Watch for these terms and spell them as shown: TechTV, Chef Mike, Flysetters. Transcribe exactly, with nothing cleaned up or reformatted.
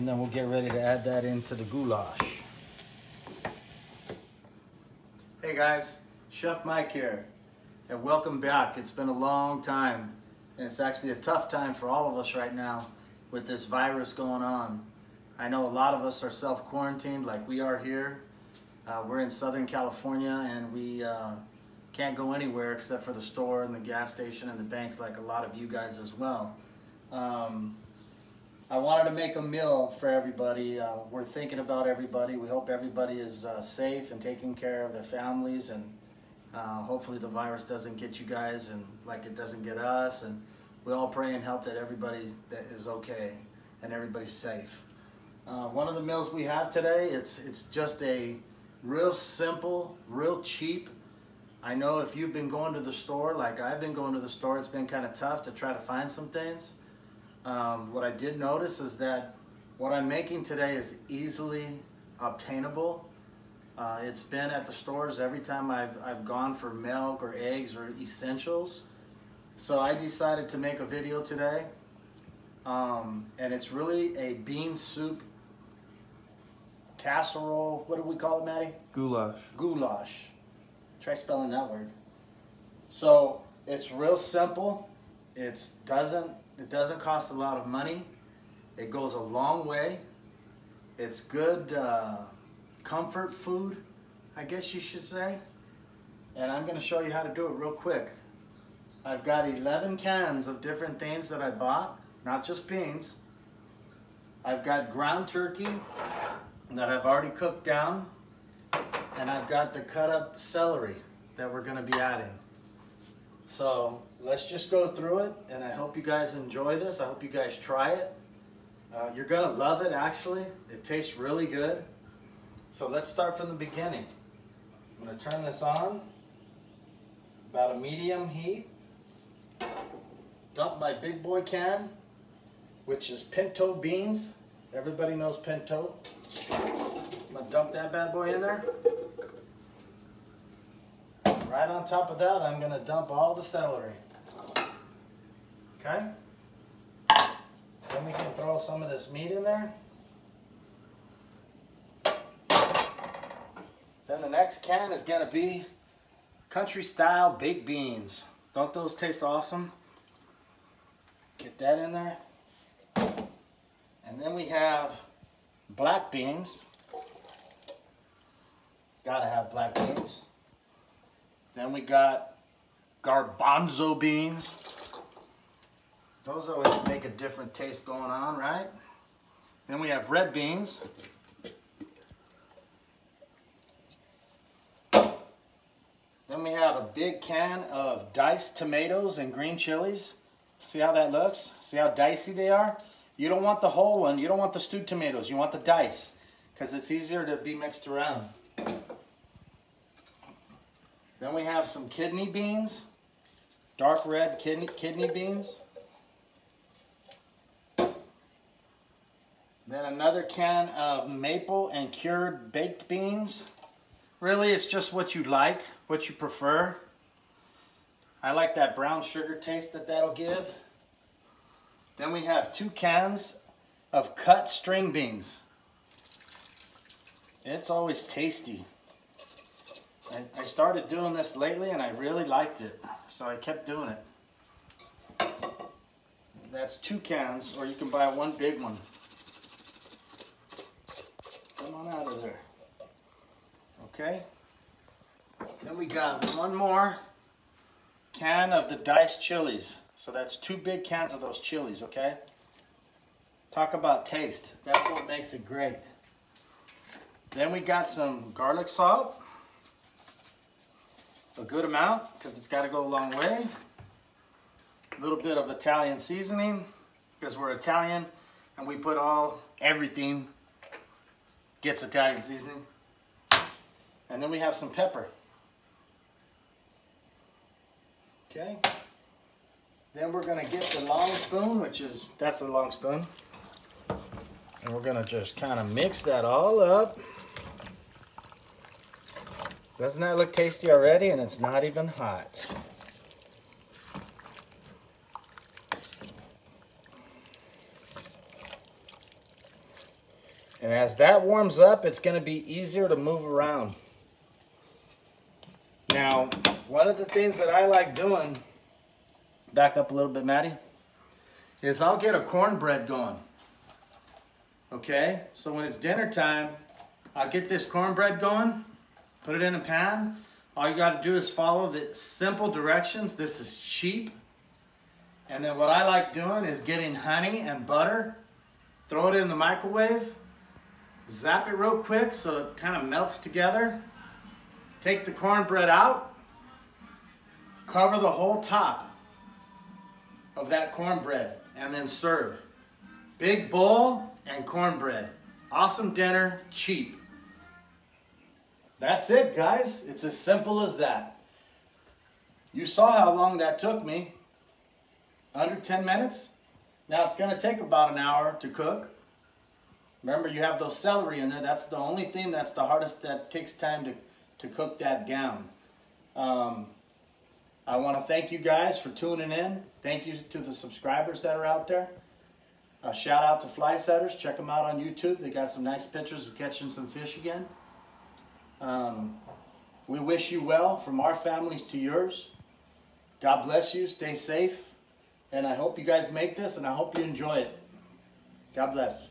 and then we'll get ready to add that into the goulash. Hey guys, Chef Mike here, and welcome back. It's been a long time, and it's actually a tough time for all of us right now with this virus going on. I know a lot of us are self-quarantined like we are here. Uh, we're in Southern California, and we uh, can't go anywhere except for the store and the gas station and the banks like a lot of you guys as well. Um, I wanted to make a meal for everybody. Uh, we're thinking about everybody. We hope everybody is uh, safe and taking care of their families, and uh, hopefully the virus doesn't get you guys and like it doesn't get us, and we all pray and help that everybody is okay and everybody's safe. Uh, one of the meals we have today, it's, it's just a real simple, real cheap. I know if you've been going to the store, like I've been going to the store, it's been kind of tough to try to find some things. Um, what I did notice is that what I'm making today is easily obtainable. Uh, it's been at the stores every time I've, I've gone for milk or eggs or essentials. So I decided to make a video today. Um, and it's really a bean soup casserole. What do we call it, Maddie? Goulash. Goulash. Try spelling that word. So it's real simple. It's doesn't it doesn't cost a lot of money. It goes a long way. It's good uh, comfort food, I guess you should say. And I'm going to show you how to do it real quick. I've got eleven cans of different things that I bought, not just beans. I've got ground turkey that I've already cooked down. And I've got the cut up celery that we're gonna be adding. So let's just go through it, and I hope you guys enjoy this. I hope you guys try it. Uh, you're gonna love it actually. It tastes really good. So let's start from the beginning. I'm gonna turn this on, about a medium heat. Dump my big boy can, which is pinto beans. Everybody knows pinto. I'm gonna dump that bad boy in there. Right on top of that, I'm going to dump all the celery. Okay? Then we can throw some of this meat in there. Then the next can is going to be country-style baked beans. Don't those taste awesome? Get that in there. And then we have black beans. Gotta have black beans. Then we got garbanzo beans. Those always make a different taste going on, right? Then we have red beans. Then we have a big can of diced tomatoes and green chilies. See how that looks? See how dicey they are? You don't want the whole one. You don't want the stewed tomatoes. You want the dice, because it's easier to be mixed around. Then we have some kidney beans, dark red kidney, kidney beans. Then another can of maple and cured baked beans. Really, it's just what you like, what you prefer. I like that brown sugar taste that that'll give. Then we have two cans of cut string beans. It's always tasty. I started doing this lately, and I really liked it, so I kept doing it. That's two cans, or you can buy one big one. Come on out of there. Okay. Then we got one more can of the diced chilies. So that's two big cans of those chilies, okay? Talk about taste. That's what makes it great. Then we got some garlic salt. A good amount, because it's got to go a long way. A little bit of Italian seasoning, because we're Italian and we put all, everything gets Italian seasoning. And then we have some pepper. Okay. Then we're going to get the long spoon, which is, that's a long spoon. And we're going to just kind of mix that all up. Doesn't that look tasty already? And it's not even hot. And as that warms up, it's going to be easier to move around. Now, one of the things that I like doing, back up a little bit, Maddie, is I'll get a cornbread going. Okay? So when it's dinner time, I'll get this cornbread going, put it in a pan. All you got to do is follow the simple directions. This is cheap. And then what I like doing is getting honey and butter, throw it in the microwave, zap it real quick so it kind of melts together. Take the cornbread out, cover the whole top of that cornbread, and then serve. Big bowl and cornbread. Awesome dinner, cheap. That's it, guys. It's as simple as that. You saw how long that took me. Under ten minutes. Now it's going to take about an hour to cook. Remember, you have those celery in there. That's the only thing that's the hardest, that takes time to, to cook that down. Um, I want to thank you guys for tuning in. Thank you to the subscribers that are out there. A shout out to Flysetters. Check them out on YouTube. They got some nice pictures of catching some fish again. Um, we wish you well from our families to yours. God bless you. Stay safe. And I hope you guys make this, and I hope you enjoy it. God bless.